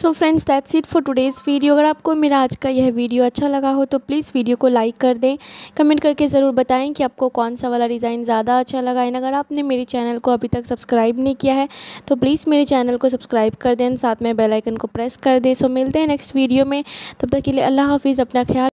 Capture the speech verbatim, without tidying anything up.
So friends that's it for today's video. अगर आपको मेरा आज का यह वीडियो अच्छा लगा हो तो प्लीज़ वीडियो को लाइक कर दें, कमेंट करके ज़रूर बताएं कि आपको कौन सा वाला डिज़ाइन ज़्यादा अच्छा लगा। एंड अगर आपने मेरे चैनल को अभी तक सब्सक्राइब नहीं किया है तो प्लीज़ मेरे चैनल को सब्सक्राइब कर दें, साथ में बेल आइकन को प्रेस कर दें। सो मिलते हैं नेक्स्ट वीडियो में, तब तक के लिए अल्लाह हाफिज़, अपना ख्याल